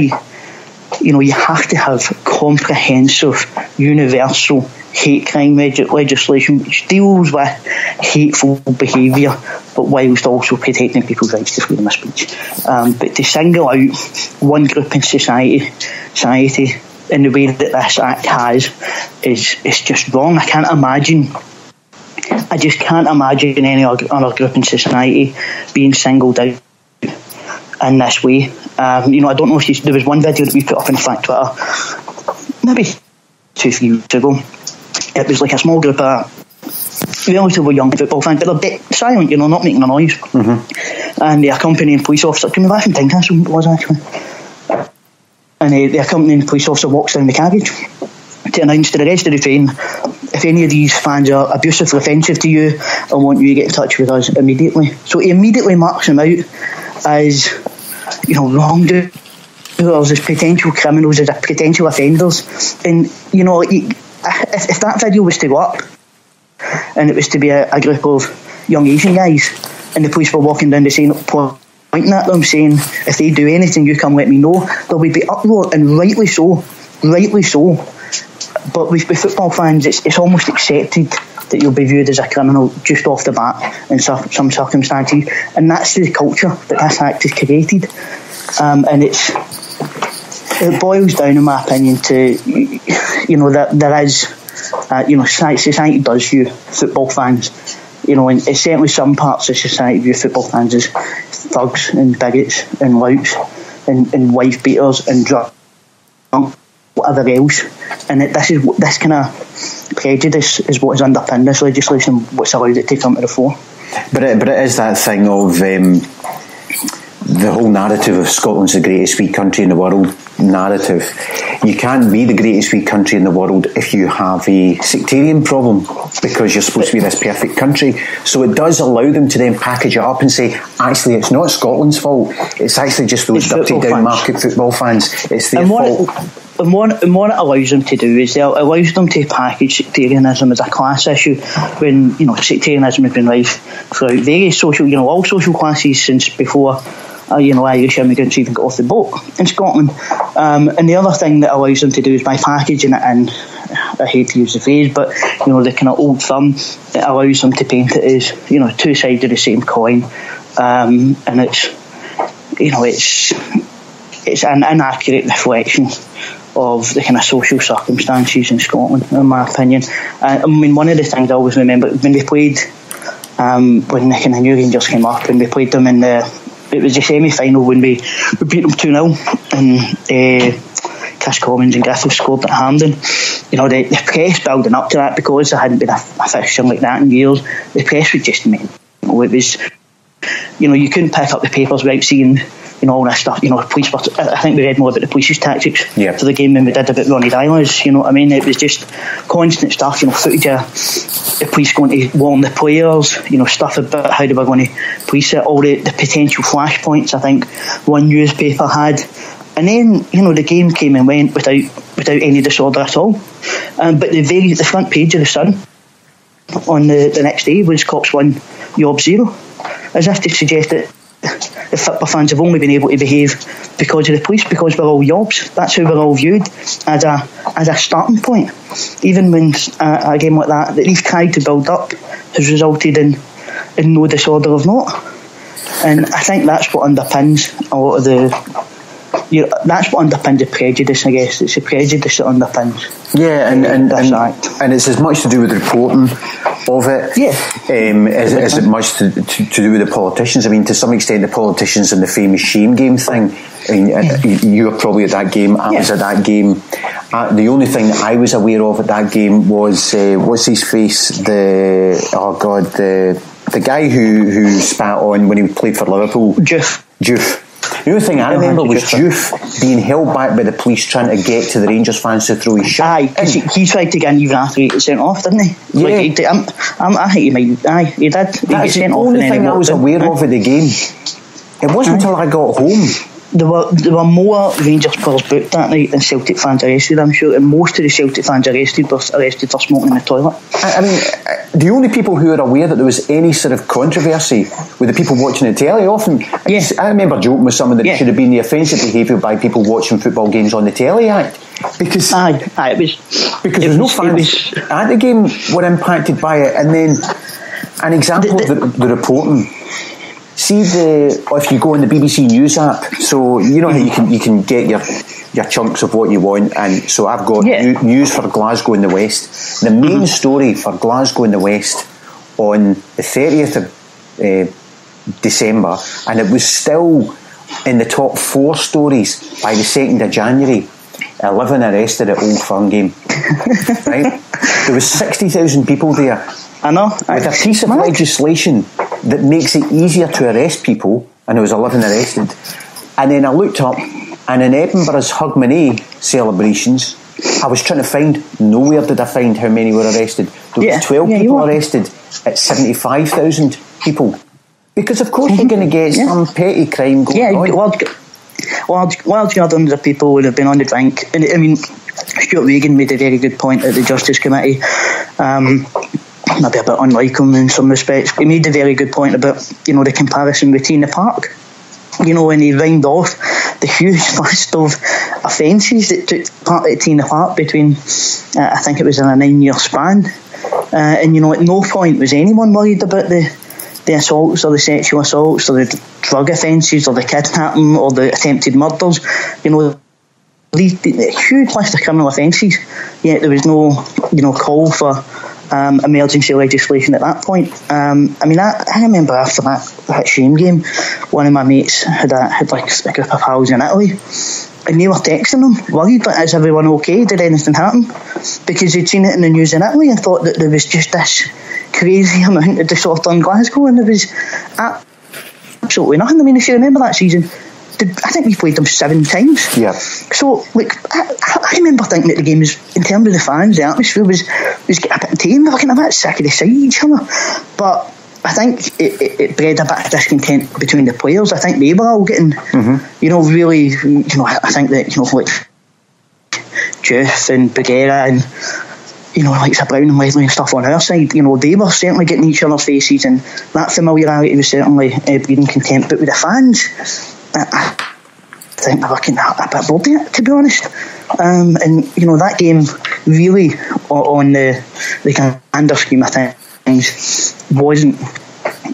you know, you have to have comprehensive, universal hate crime legislation which deals with hateful behaviour, but whilst also protecting people's rights to freedom of speech. Um, but to single out one group in society, society in the way that this act has is it's just wrong. I can't imagine I just can't imagine any other group in society being singled out in this way. Um, you know, I don't know if you, there was one video that we put up in fact Twitter maybe two, three weeks ago. It was like a small group of relatively young football fans, but they're dead silent, you know, not making a noise. Mm-hmm. And the accompanying police officer came back and think that's what it was actually. And uh, the accompanying police officer walks down the carriage to announce to the rest of the train, if any of these fans are abusive or offensive to you, I want you to get in touch with us immediately. So he immediately marks them out as, you know, wrongdoers, as potential criminals, as potential offenders. And, you know, if, if that video was to go up and it was to be a, a group of young Asian guys and the police were walking down the same point, pointing at them saying if they do anything you come let me know, there would be uproar, and rightly so rightly so but with, with football fans it's, it's almost accepted that you'll be viewed as a criminal just off the bat in some, some circumstances, and that's the culture that this act has created. Um, and it's it boils down in my opinion to, you know, that there is uh, you know society does view football fans, you know, and certainly some parts of society view football fans as thugs and bigots and louts and, and wife beaters and drunk, whatever else. And it, this is this kind of prejudice is what has underpinned this legislation, what's allowed it to come to the fore. But it, but it is that thing of um, the whole narrative of Scotland's the greatest wee country in the world narrative. You can't be the greatest wee country in the world if you have a sectarian problem, because you're supposed to be this perfect country. So it does allow them to then package it up and say, actually, it's not Scotland's fault. It's actually just those dirty down market football fans. It's their fault. And what, and what it allows them to do is it allows them to package sectarianism as a class issue, when, you know, sectarianism has been rife throughout various social, you know, all social classes since before Uh, you know, Irish immigrants even got off the boat in Scotland. Um, and the other thing that allows them to do is by packaging it in, I hate to use the phrase, but, you know, the kind of old thumb, it allows them to paint it as, you know, two sides of the same coin. Um, and it's, you know, it's it's an inaccurate reflection of the kind of social circumstances in Scotland, in my opinion. Uh, I mean, one of the things I always remember, when they played, um, when the kind of New Rangers came up and we played them in the, it was the semi-final when we, we beat them two nil and uh, Chris Commons and Griffiths scored at Hampden. You know, the, the press building up to that, because there hadn't been a, a fixture like that in years, the press was just, you know, it was, you know, you couldn't pick up the papers without seeing, you know, all this stuff. You know, police were, I think we read more about the police's tactics yeah. for the game than we did about Ronnie Dyla's, you know what I mean? It was just constant stuff, you know, footage of the police going to warn the players, you know, stuff about how they were going to police it, all the, the potential flashpoints, I think, one newspaper had. And then, you know, the game came and went without without any disorder at all. Um, but the very the front page of the Sun on the, the next day was Cops one, Yob zero, as if to suggest that the football fans have only been able to behave because of the police, because we're all yobs. That's how we're all viewed, as a as a starting point. Even when a, a game like that that they've tried to build up has resulted in in no disorder of naught. And I think that's what underpins a lot of the... You know, that's what underpins the prejudice, I guess. It's the prejudice that underpins. Yeah, and and, and, and, and it's as much to do with the reporting of it. Yeah. Um, is, is it much to, to, to do with the politicians? I mean, to some extent, the politicians and the famous shame game thing. I mean, yeah. You were probably at that game. I yeah. was at that game. Uh, the only thing that I was aware of at that game was uh, what's his face? The oh god, the the guy who who spat on when he played for Liverpool. Juf. Juf. The only thing I remember was Juf being held back by the police trying to get to the Rangers fans to throw his shirt. Aye, because he, he tried to get in even after he got sent off, didn't he? Yeah. Like, he did, I'm, I'm, I think he might. Aye, he did. That's he got sent the off only thing he I was aware aye. Of at the game. It wasn't aye. Until I got home. There were there were more Rangers players booked that night than Celtic fans arrested, I'm sure, and most of the Celtic fans arrested were arrested for smoking in the toilet. I, I mean, the only people who are aware that there was any sort of controversy were the people watching the telly. Often, yeah. I, I remember joking with someone that yeah. it should have been the offensive behaviour by people watching football games on the telly act. Because aye, aye, it was because it there's was, no fans was, at the game were impacted by it, and then an example the, the, of the, the reporting. See the if you go on the B B C News app, so you know how you can you can get your your chunks of what you want, and so I've got yeah. new, news for Glasgow in the West. The main mm-hmm. story for Glasgow in the West on the thirtieth of uh, December, and it was still in the top four stories by the second of January. Eleven arrested at Old Firm game. Right, there was sixty thousand people there. I know. With a piece of legislation that makes it easier to arrest people, and there was eleven arrested. And then I looked up, and in Edinburgh's Hogmanay celebrations, I was trying to find, nowhere did I find how many were arrested. There yeah. was twelve yeah, people arrested at seventy-five thousand people. Because of course you're going to get yeah. some petty crime going yeah, on. Large, large, large gatherings of people would have been on the drink. And I mean, Stuart Regan made a very good point at the Justice Committee. Um... Maybe a bit unlike him in some respects. He made a very good point about, you know, the comparison with Tinto Park. You know, when he rhymed off the huge list of offences that took part at Tinto Park between, uh, I think it was in a nine year span. Uh, and, you know, at no point was anyone worried about the, the assaults or the sexual assaults or the drug offences or the kidnapping or the attempted murders. You know, these, the, the huge list of criminal offences, yet there was no, you know, call for Um, emergency legislation at that point. Um, I mean, I, I remember after that, that shame game, one of my mates had a, had like a group of pals in Italy, and they were texting him, worried, like, is everyone okay? Did anything happen? Because they'd seen it in the news in Italy and thought that there was just this crazy amount of disorder in Glasgow, and there was absolutely nothing. I mean, if you remember that season, I think we played them seven times. Yeah. So, like, I, I remember thinking that the game was, in terms of the fans, the atmosphere was was getting a bit tame. They were kind of a bit sick of the side of each other. But I think it, it, it bred a bit of discontent between the players. I think they were all getting, mm-hmm. you know, really, you know, I think that, you know, like, Juf and Bagheera and, you know, like Sir Brown and Leslie and stuff on our side, you know, they were certainly getting each other's faces, and that familiarity was certainly uh, breeding contempt. But with the fans, I think they were kind of a bit bloody, to be honest. Um, and, you know, that game really, on the, the kind of grander scheme of things, wasn't,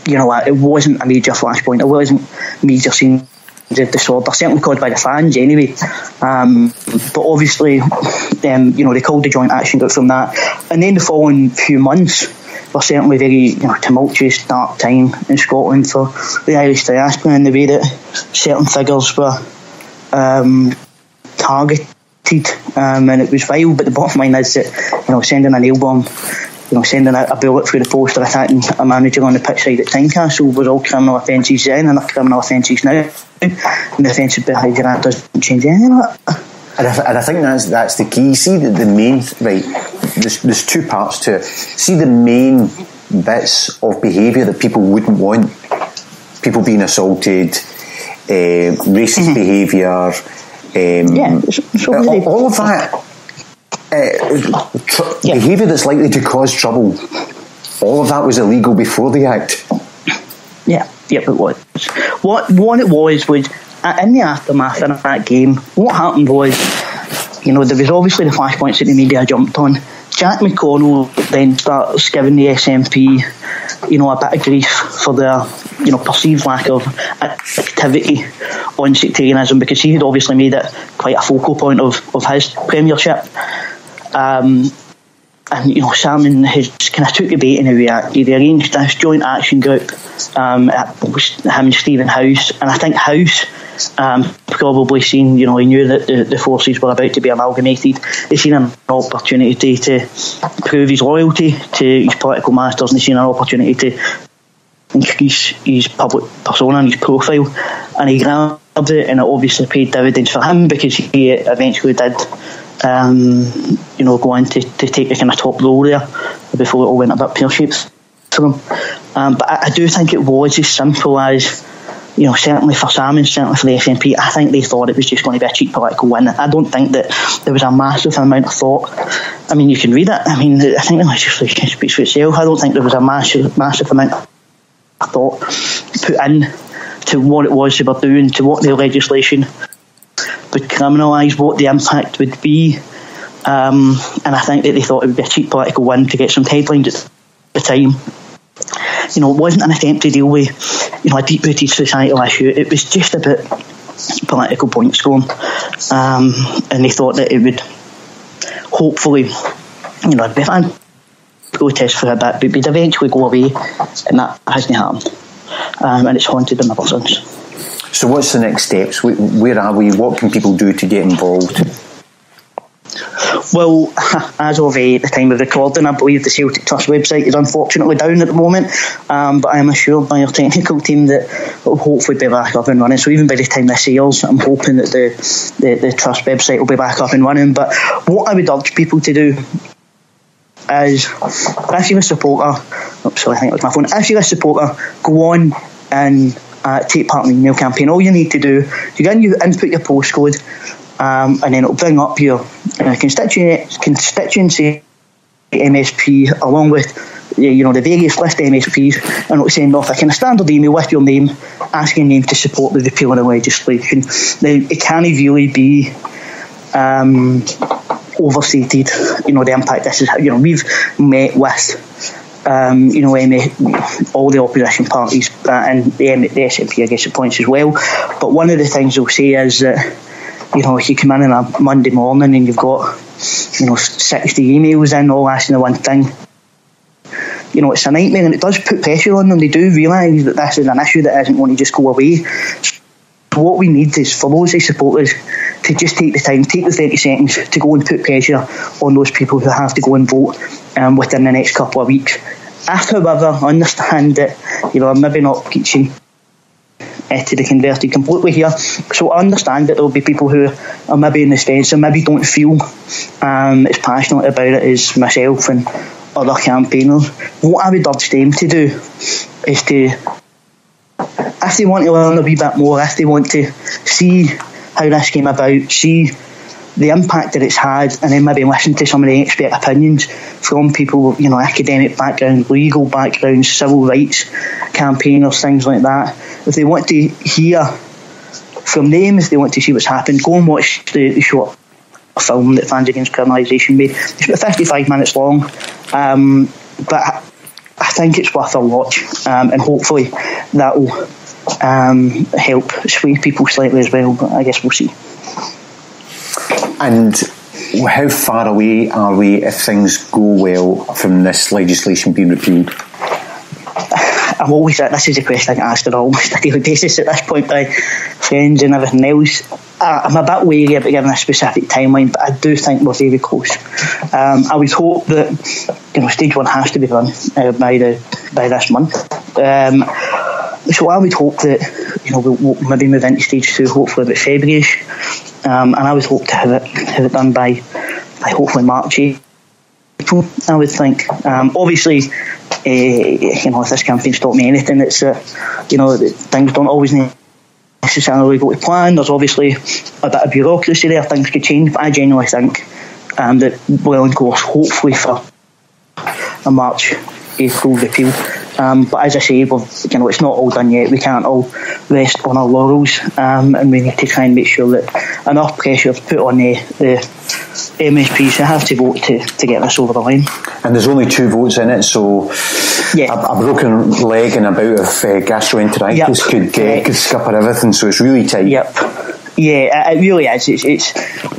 you know, it wasn't a major flashpoint. It wasn't major scenes of disorder, certainly caused by the fans anyway. Um, but obviously, um, you know, they called the joint action group from that. And then the following few months were certainly very, you know, tumultuous, dark time in Scotland for the Irish diaspora, and the way that certain figures were um, targeted, um, and it was vile. But the bottom line is that, you know, sending a nail bomb, you know, sending a, a bullet through the post or attacking a manager on the pitch side at Tynecastle was all criminal offences then and are criminal offences now, and the Offensive Behaviour Act doesn't change any of that. And I, th- and I think that's that's the key. See the, the main right. There's, there's two parts to it. See the main bits of behaviour that people wouldn't want: people being assaulted, uh, racist mm-hmm. behaviour. Um, yeah, it's, it's all, all, all of that uh, tr- yeah. behaviour that's likely to cause trouble. All of that was illegal before the Act. Yeah, yeah, it was. what what it was was in the aftermath of that game, what happened was, you know, there was obviously the flashpoints that the media jumped on. Jack McConnell then starts giving the S N P, you know, a bit of grief for their, you know, perceived lack of activity on sectarianism, because he had obviously made it quite a focal point of, of his premiership. Um, and, you know, Salmond has kind of took the bait and he reacted. They arranged this joint action group, um, him and Stephen House, and I think House... Um, probably seen, you know, he knew that the, the forces were about to be amalgamated. He seen an opportunity to prove his loyalty to his political masters, and he seen an opportunity to increase his public persona and his profile. And he grabbed it, and it obviously paid dividends for him, because he eventually did, um, you know, go on to, to take the kind of top role there before it all went a bit pear-shaped for him. Um, but I, I do think it was as simple as, you know, certainly for Salmond, certainly for the S N P, I think they thought it was just going to be a cheap political win. I don't think that there was a massive amount of thought. I mean, you can read it. I mean, I think the legislation speaks for itself. I don't think there was a massive, massive amount of thought put in to what it was they were doing, to what the legislation would criminalise, what the impact would be. Um, and I think that they thought it would be a cheap political win to get some headlines at the time. You know, it wasn't an attempt to deal with, you know, a deep-rooted societal issue. It was just about political point scoring, um, and they thought that it would hopefully, you know, be a protest for a bit, but would eventually go away, and that hasn't happened, um, and it's haunted them ever since. So, what's the next steps? Where are we? What can people do to get involved? Well, as of uh, the time of recording, I believe the Celtic Trust website is unfortunately down at the moment, um, but I am assured by our technical team that it will hopefully be back up and running. So even by the time this airs, I'm hoping that the, the, the Trust website will be back up and running. But what I would urge people to do is, if you're a supporter, oops, sorry, I think it was my phone, if you're a supporter, go on and uh, take part in the email campaign. All you need to do, you can you input your postcode, Um, and then it'll bring up your uh, constituency M S P along with, you know, the various list M S Ps, and it'll send off a kind of standard email with your name, asking them to support the repeal of the legislation. Now, it can't really be um, overstated, you know, the impact this is. You know, we've met with, um, you know, all the opposition parties uh, and the, the S N P, I guess, at points as well. But one of the things they'll say is that, you know, if you come in on a Monday morning and you've got, you know, sixty emails in all asking the one thing, you know, it's a nightmare, and it does put pressure on them. They do realise that this is an issue that isn't going to just go away. So what we need is for those who support us to just take the time, take the thirty seconds to go and put pressure on those people who have to go and vote um, within the next couple of weeks. I, however, understand that, you know, I'm maybe not preaching to the converted completely here, so I understand that there will be people who are maybe in the stance and maybe don't feel um, as passionate about it as myself and other campaigners. What I would urge them to do is to, if they want to learn a wee bit more, if they want to see how this came about, see the impact that it's had, and then maybe listen to some of the expert opinions from people, you know, academic background, legal background, civil rights campaigners, things like that. If they want to hear from them, if they want to see what's happened, go and watch the short film that Fans Against Criminalisation made. It's about fifty-five minutes long, um, but I think it's worth a watch, um, and hopefully that will um, help sway people slightly as well, but I guess we'll see. And how far away are we, if things go well, from this legislation being repealed? I'm always at, this is a question I get asked on almost a daily basis at this point by friends and everything else. I'm a bit wary about giving a specific timeline, but I do think we're very close. Um, I would hope that, you know, stage one has to be done uh, by the by this month. Um, so I would hope that, you know, we'll, we'll maybe move into stage two, hopefully about February-ish. Um, and I would hope to have it have it done by, by hopefully March, April, I would think. Um, obviously, uh, you know, if this campaign stopped me anything, it's uh, you know, things don't always necessarily go to plan. There's obviously a bit of bureaucracy there. Things could change, but I genuinely think um, that we're on course, hopefully for a March, April repeal. Um, but as I say, we've, you know, it's not all done yet. We can't all rest on our laurels, um, and we need to try and make sure that enough pressure is put on the, the M S Ps who have to vote to, to get this over the line. And there's only two votes in it, so yeah. a, a broken leg and a bout of uh, gastroenteritis yep. could, uh, could scupper everything, so it's really tight. Yep. Yeah, it really is. It's, it's,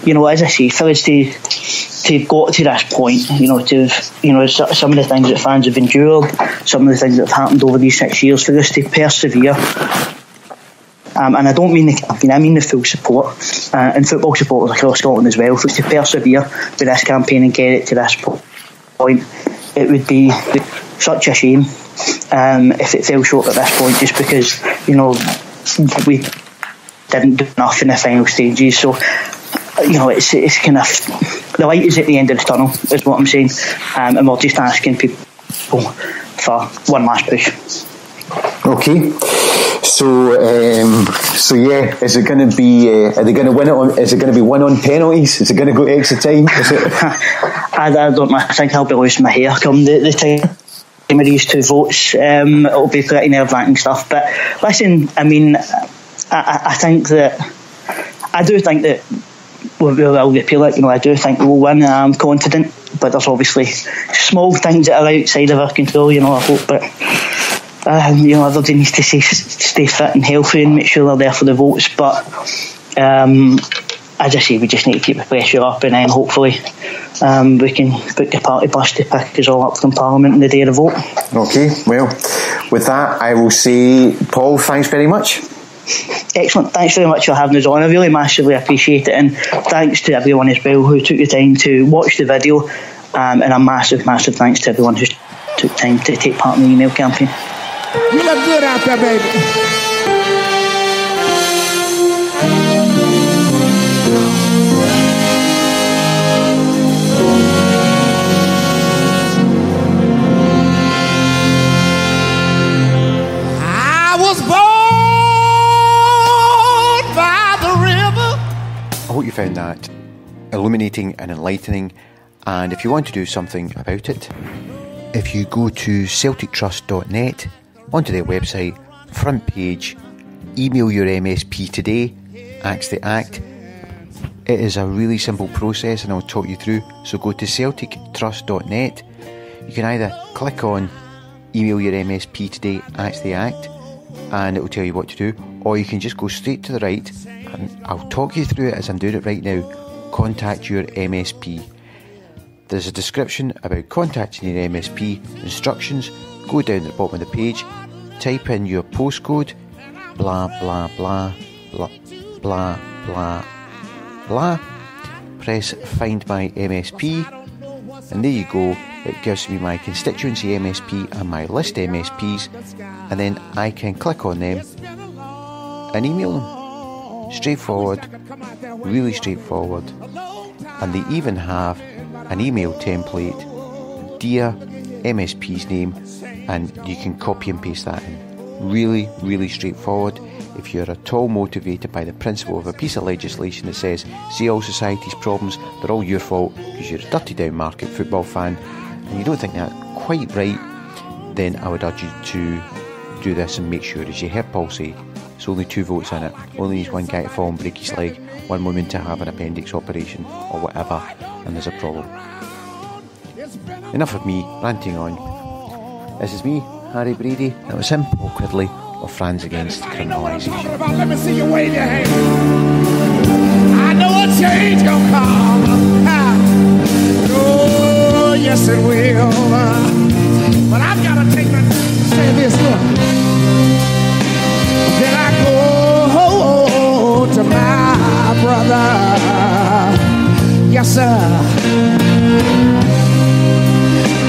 you know, as I say, for us to, to have got to this point, you know, to have, you know, some of the things that fans have endured, some of the things that have happened over these six years, for us to persevere. Um, and I don't mean the campaign, I mean the full support, uh, and football supporters across Scotland as well. For us to persevere with this campaign and get it to this point, it would be such a shame um, if it fell short at this point, just because, you know, we didn't do enough in the final stages. So, you know, it's it's kind of, the light is at the end of the tunnel, is what I'm saying, um, and we're just asking people for one last push. Okay, so um, so yeah, is it going to be? Uh, are they going to win it? On, is it going to be won on penalties? Is it going to go extra time? Is it I, I don't know. I think I'll be losing my hair come the, the time. Of these two votes, um, it'll be pretty nerve-wracking stuff. But listen, I mean. I, I think that I do think that we'll, we'll repeal it. You know, I do think we'll win, and I'm confident. But there's obviously small things that are outside of our control. You know, I hope, but um, you know, everybody needs to stay, stay fit and healthy and make sure they're there for the votes. But um, as I say, we just need to keep the pressure up, and then hopefully um, we can book the party bus to pick us all up from Parliament on the day of the vote. Okay. Well, with that, I will say, Paul, thanks very much. Excellent. Thanks very much for having us on. I really massively appreciate it, and thanks to everyone as well who took the time to watch the video, um, and a massive, massive thanks to everyone who took time to take part in the email campaign. You look good out there, baby. I was born I hope you found that illuminating and enlightening, and if you want to do something about it, if you go to celtic trust dot net, onto their website, front page, email your M S P today, axe the act. It is a really simple process, and I'll talk you through. So go to celtic trust dot net. You can either click on email your M S P today, axe the act, and it will tell you what to do, or you can just go straight to the right, and I'll talk you through it as I'm doing it right now. Contact your M S P. There's a description about contacting your M S P, instructions. Go down to the bottom of the page, type in your postcode, blah blah blah blah blah blah blah, press find my M S P, and there you go. It gives me my constituency M S P and my list M S Ps, and then I can click on them and email them. Straightforward, really straightforward. And they even have an email template, dear M S P's name, and you can copy and paste that in. Really, really straightforward. If you're at all motivated by the principle of a piece of legislation that says, see all society's problems, they're all your fault because you're a dirty down market football fan, and you don't think that's quite right, then I would urge you to do this and make sure, as you heard Paul say, it's only two votes in it. Only needs one guy to fall and break his leg, one woman to have an appendix operation or whatever, and there's a problem. Enough of me ranting on. This is me, Harry Brady. That was him, Paul Quigley, of Fans Against Criminalisation. Let me see you wave your hand. I know a change gonna come. Oh, yes it will. But I've got to take my time to say this, look. Then I go to my brother. Yes, sir.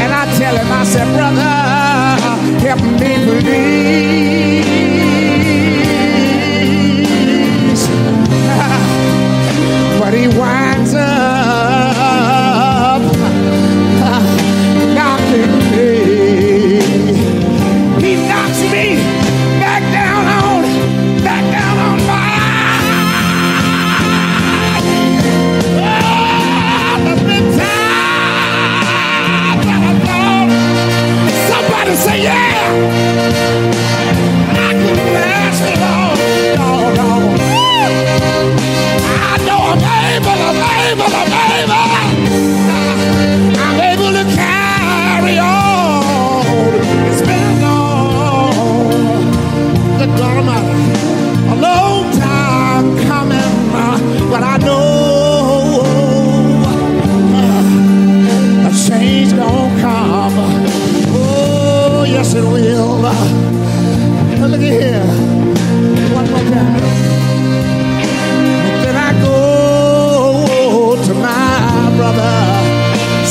And I tell him, I said, brother, help me believe. But he winds up uh, knocking me. He knocks me back down on, back down on my oh, the time I thought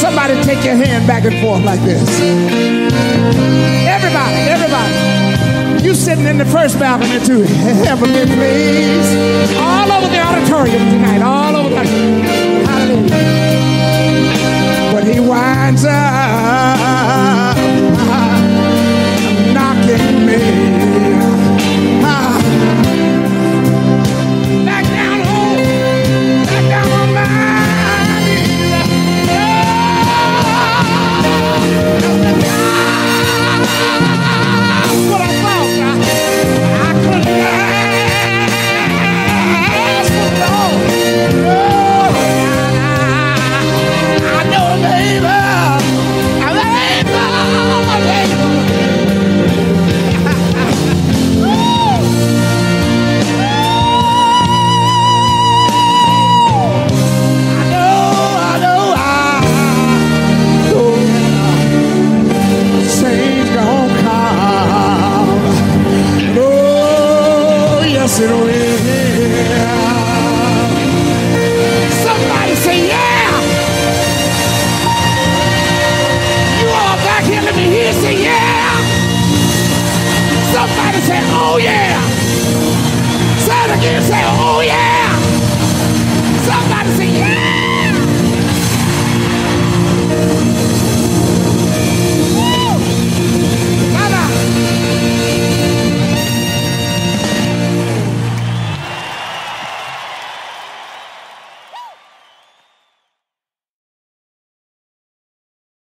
Somebody take your hand back and forth like this. Everybody, everybody. You sitting in the first balcony too. Heavenly, please. All over the auditorium tonight. All over the auditorium. Hallelujah. But he winds up.